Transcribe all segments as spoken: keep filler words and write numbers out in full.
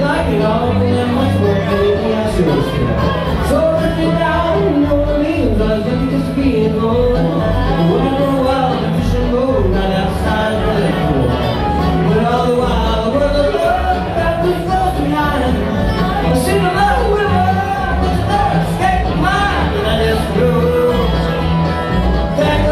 like it all, and much more, baby, I sure was proud. So let me down, no one leaves us, let me just be alone. And we're gonna go out and fish and boat right outside of the pool. But all the while, the world of love that was left behind. I see the love with love, but the love escaped mine, and I just flew. I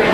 I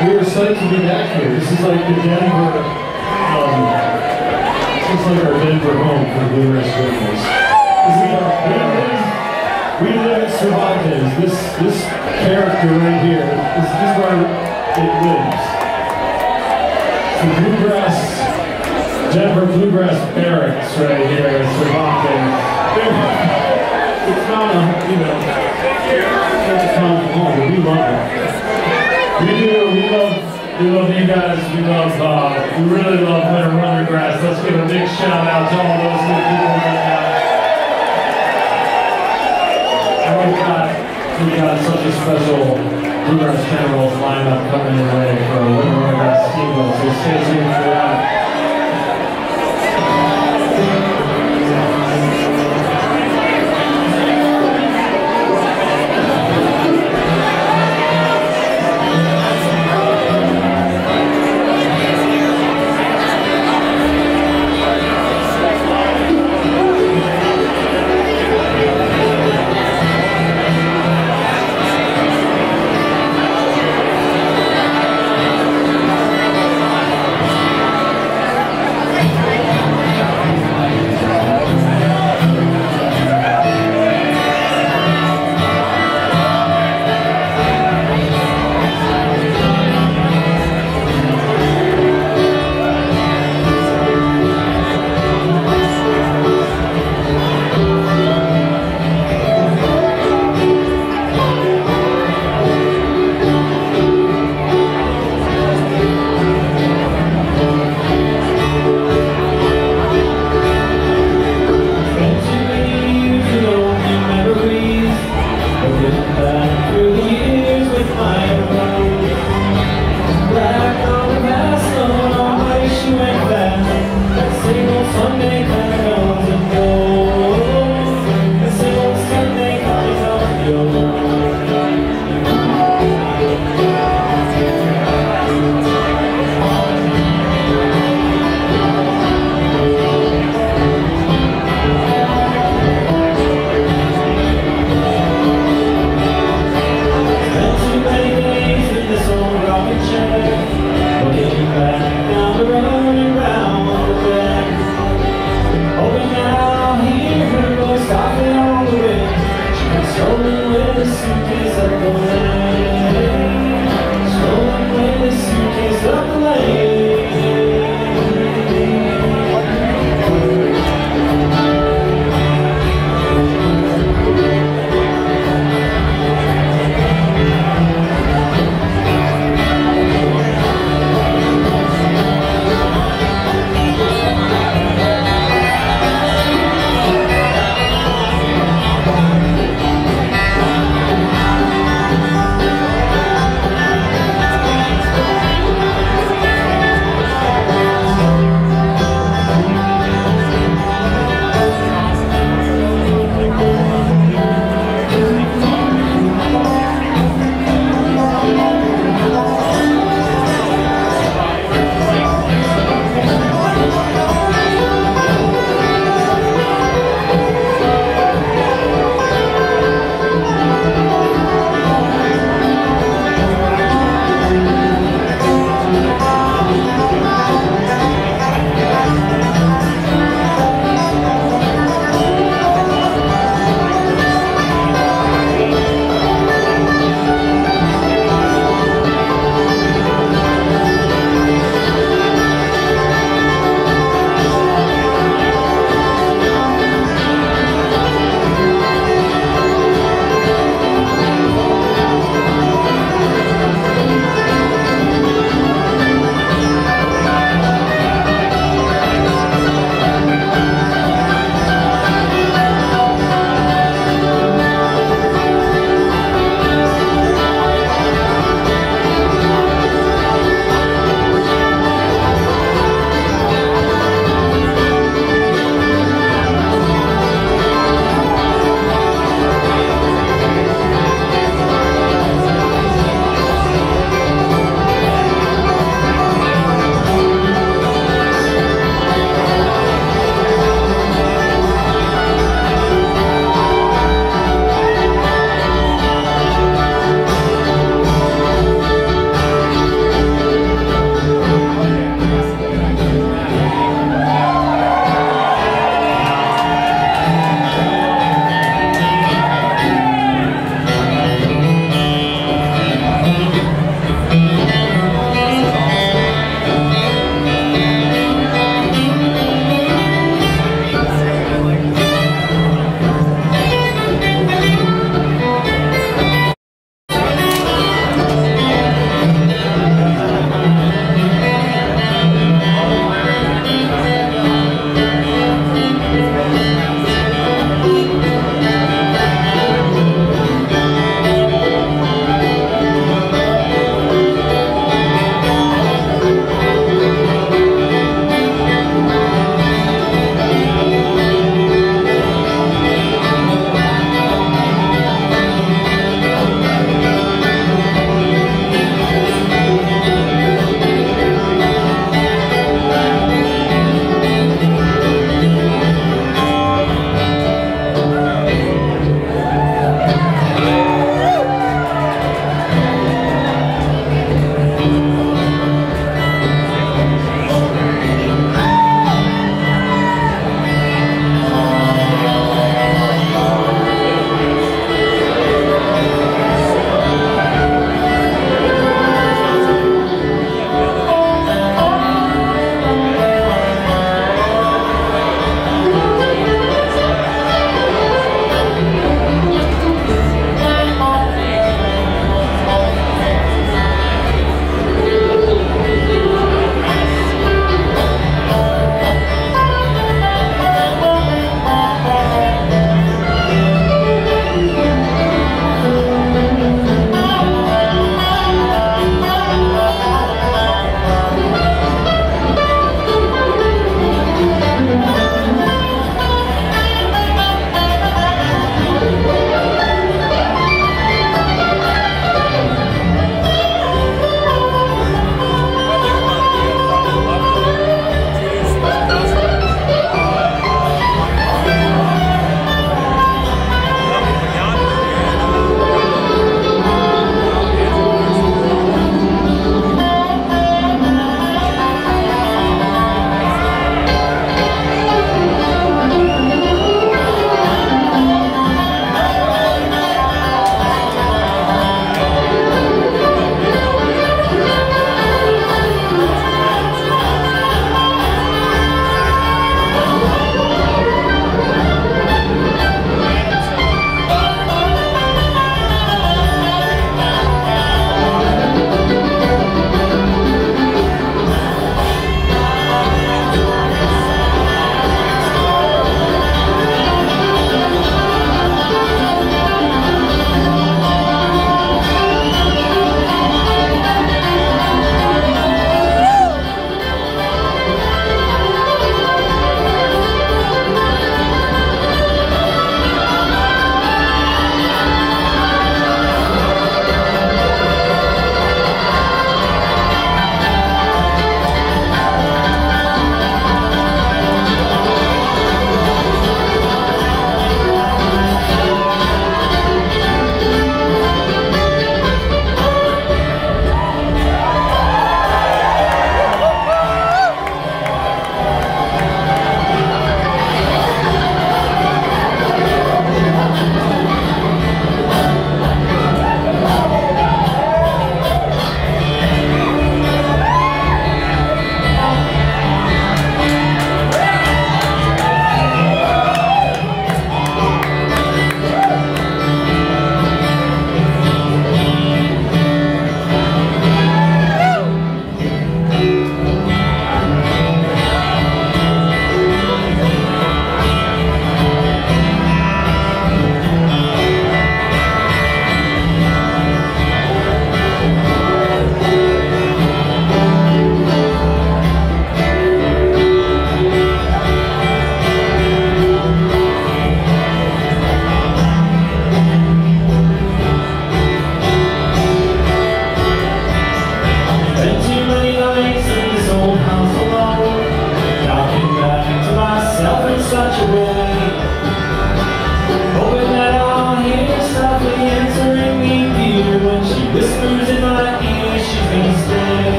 we were psyched to be back here. This is like the Denver, um, this is like our Denver home for Bluegrass Rhythmers. We, we, we live at Cervantes. This, this character right here, this, this is where it lives. The Bluegrass, Denver Bluegrass Barracks right here at Cervantes. It's not a, you know, it's not home, we love it. We do, we love, we love you guys, we love, uh, we really love Winter Wondergrass. Let's give a big shout out to all those good people right now. And we've got, we've got such a special Bluegrass Generals lineup coming your way for Winter Wondergrass Steamboat, so stay tuned for that.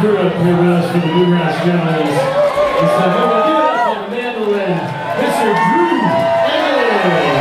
crew up here with us from the Bluegrass Galleries. It's time to give it up for the mandolin, Mister Drew Emily.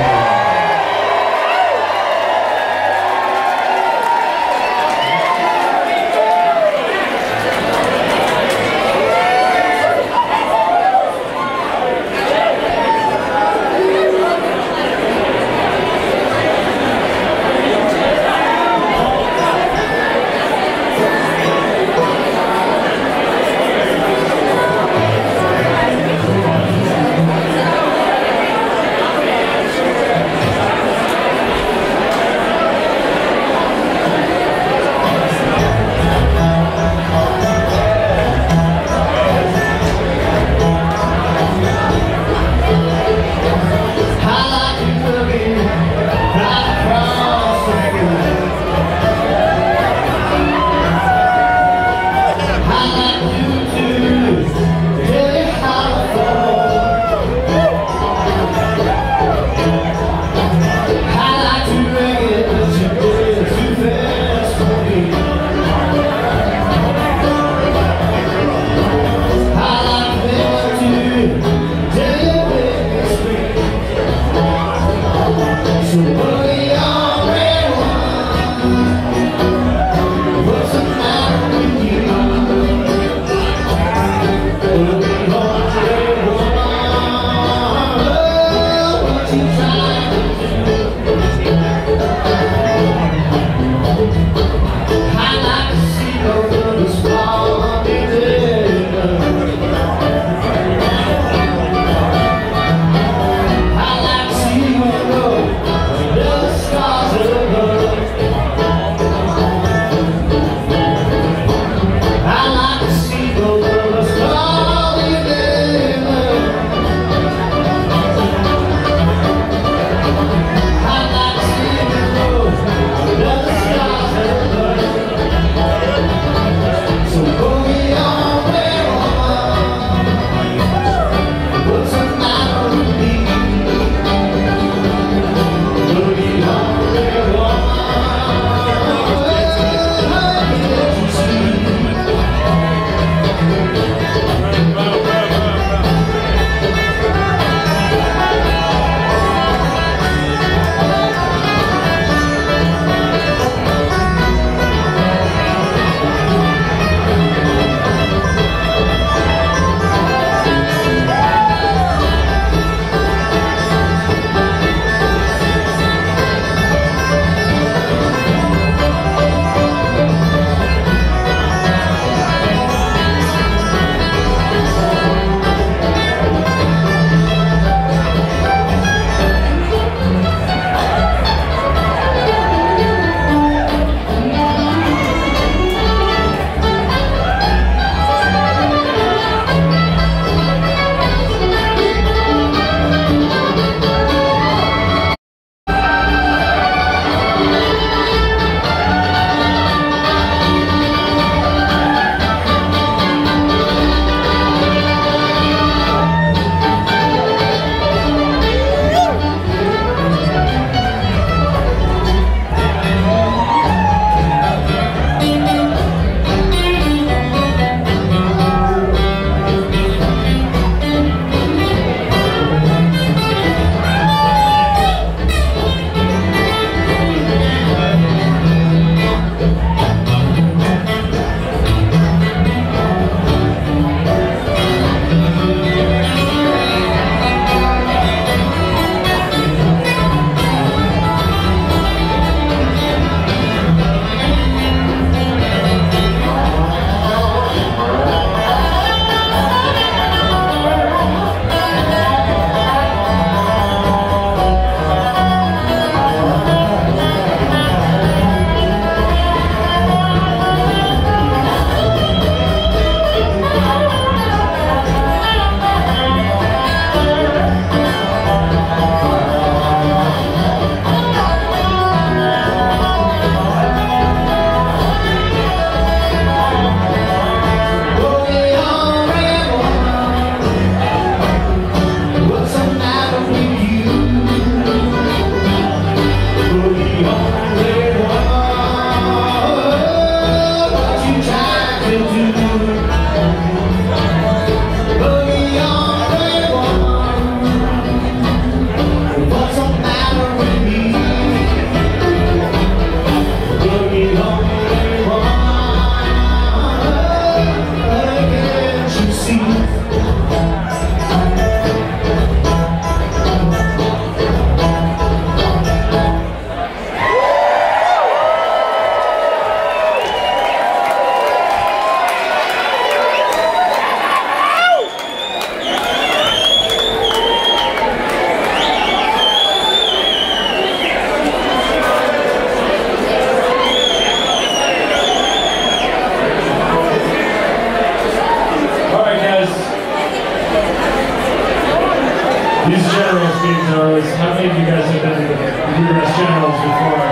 These generals being those, how many of you guys have been in the U S generals before?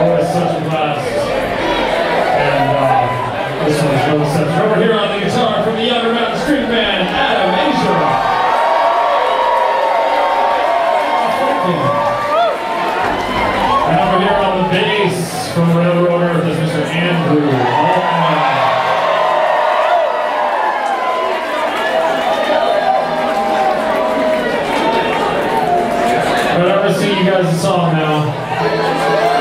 Oh, it's such a blast. And uh, this one's really such. Over here on the guitar from the Underground Street Band, Adam Angel. And over here on the bass from Railroad Earth is Mister Andrew Altman. You guys a song now. Thank you.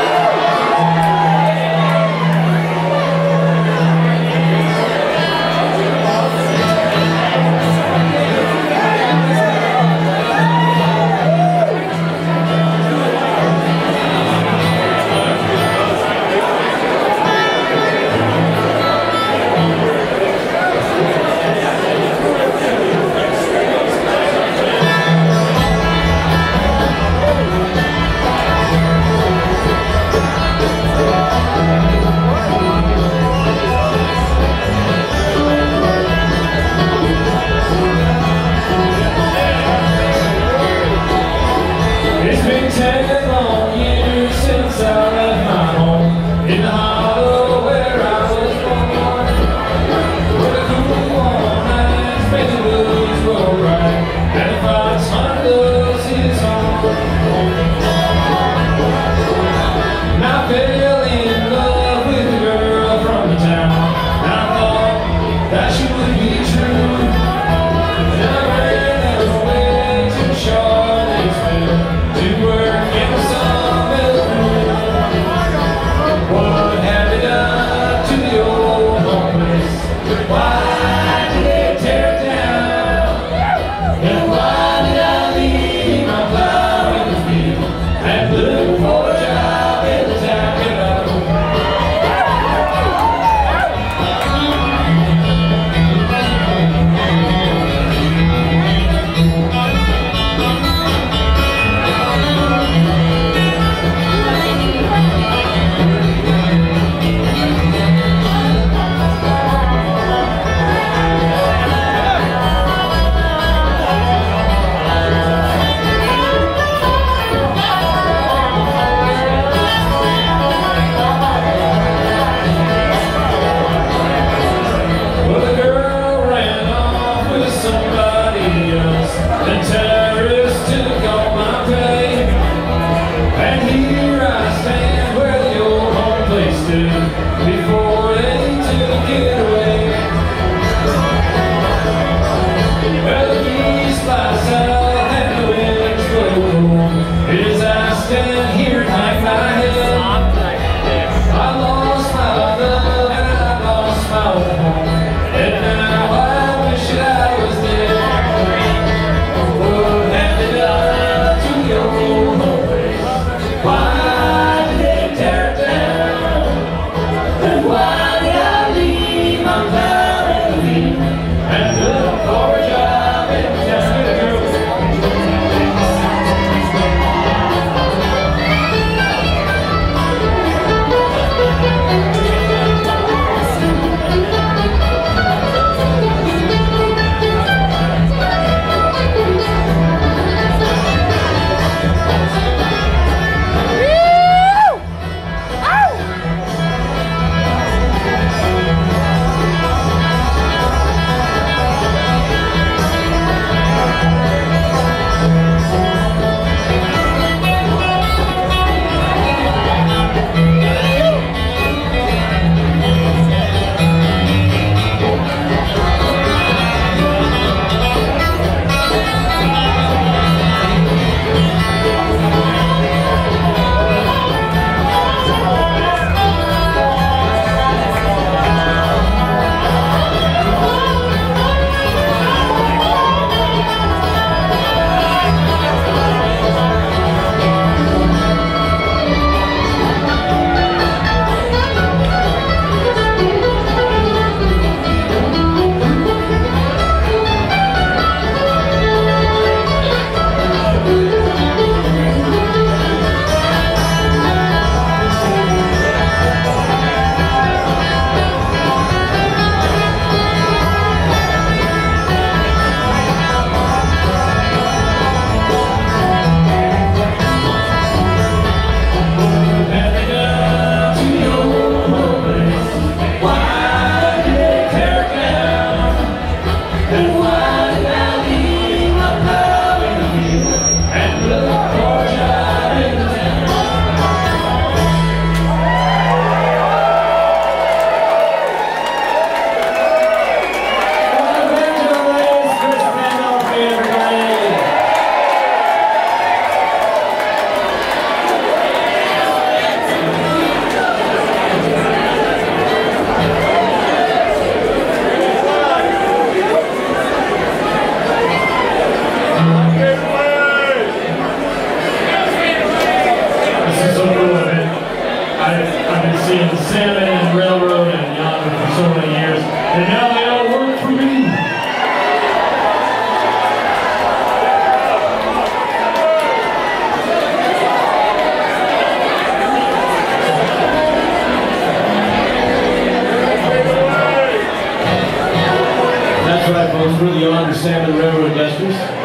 That's right, folks. We're the Honor Salmon Railroad Dusters.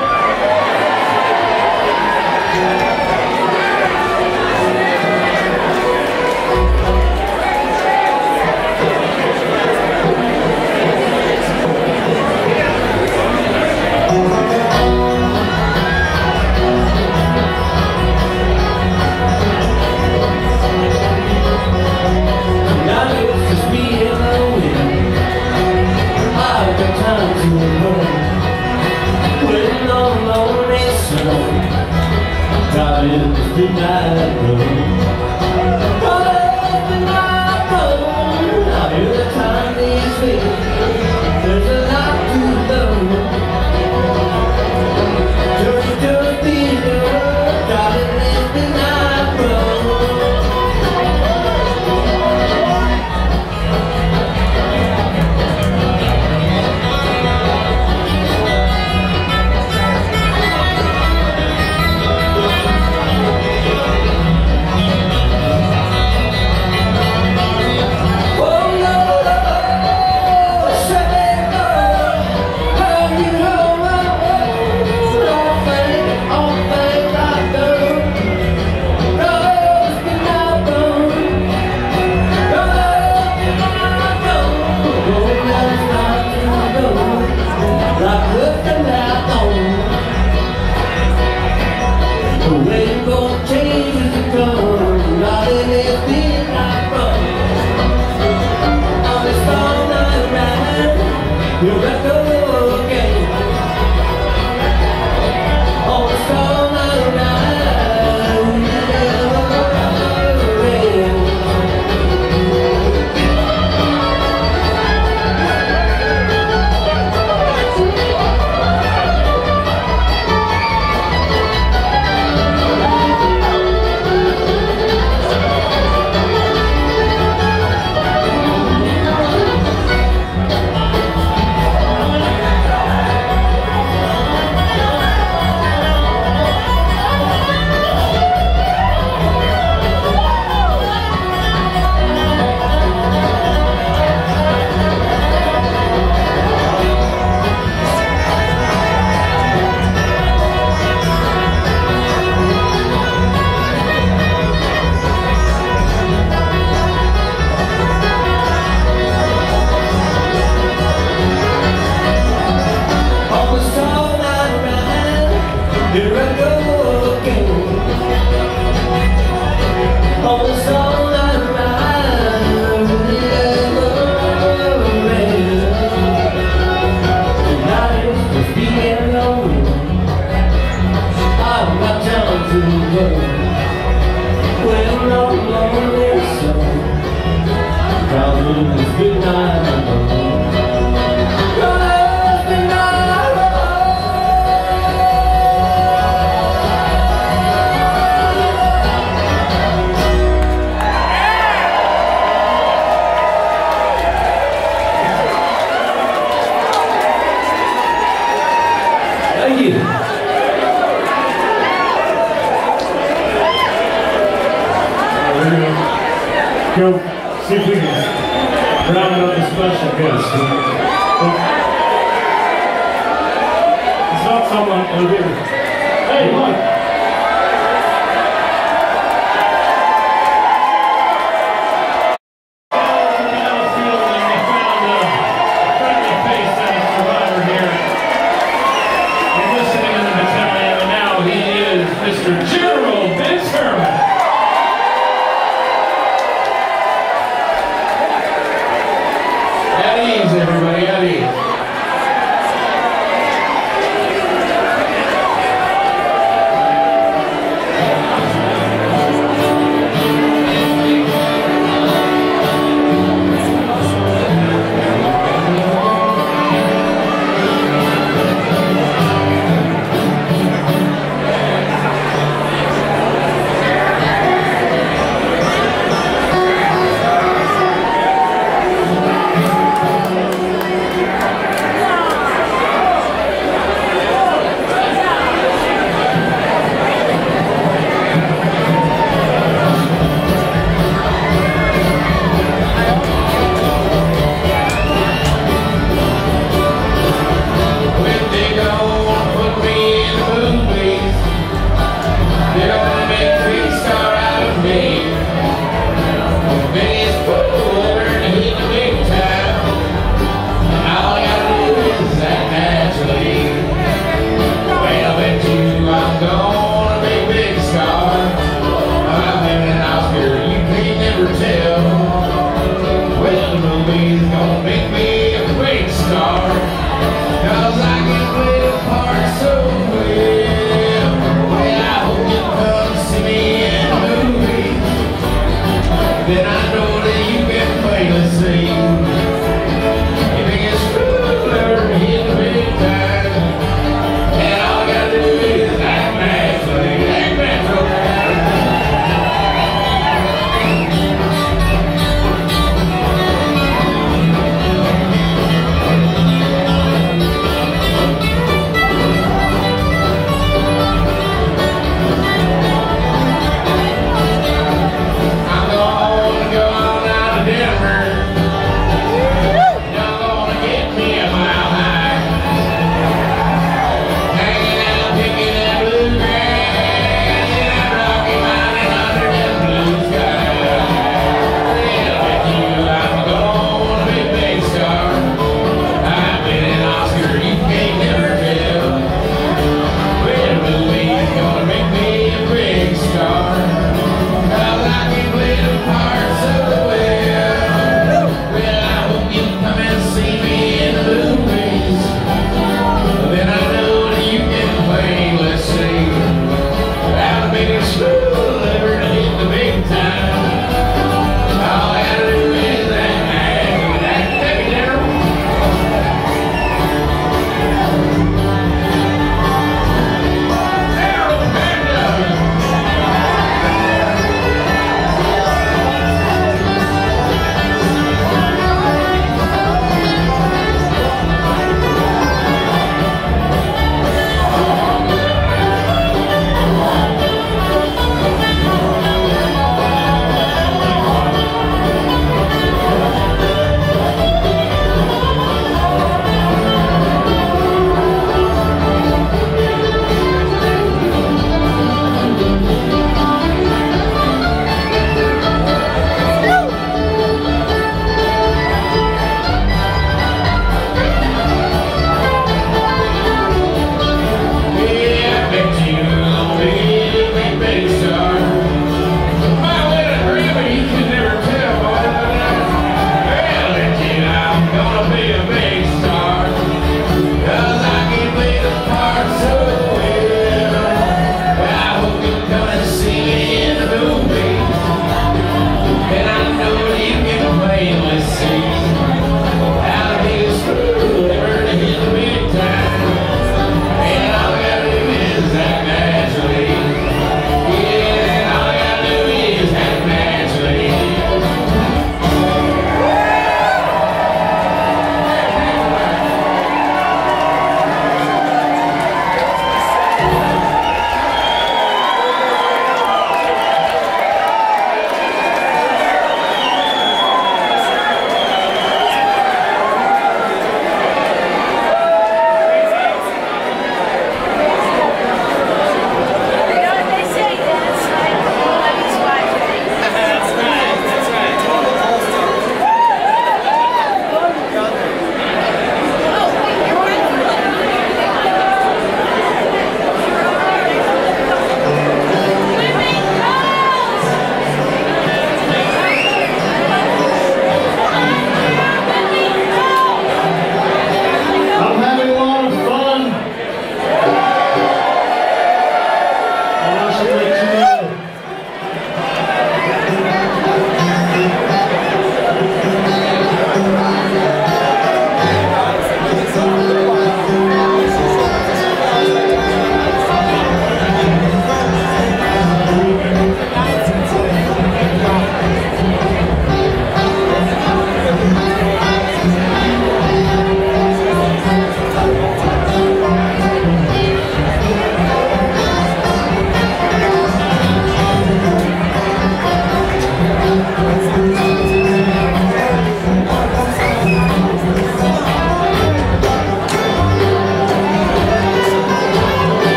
Everybody, how do you?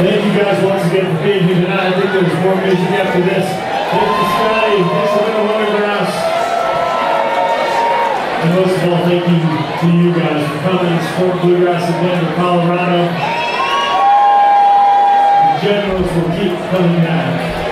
Thank you guys once again for being here tonight. I think there's more music after this. Thank you, Scotty. Thanks for being a wonderful house. And most of all, thank you to you guys for coming and supporting Bluegrass in Denver, Colorado. The Generals will keep coming back.